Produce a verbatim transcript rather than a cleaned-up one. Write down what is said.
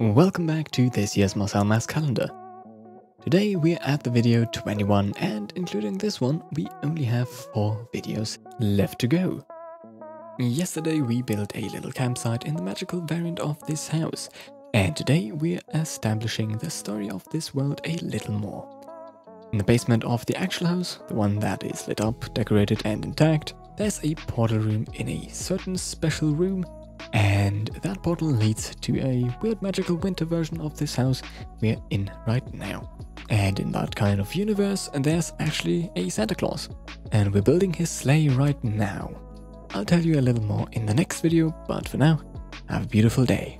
Welcome back to this year's Marcel-Mas calendar. Today we're at the video twenty-one, and including this one we only have four videos left to go. Yesterday we built a little campsite in the magical variant of this house, and today we're establishing the story of this world a little more. In the basement of the actual house, the one that is lit up, decorated and intact, there's a portal room in a certain special room, and that portal leads to a weird magical winter version of this house we're in right now. And in that kind of universe, there's actually a Santa Claus, and we're building his sleigh right now. I'll tell you a little more in the next video, but for now, have a beautiful day.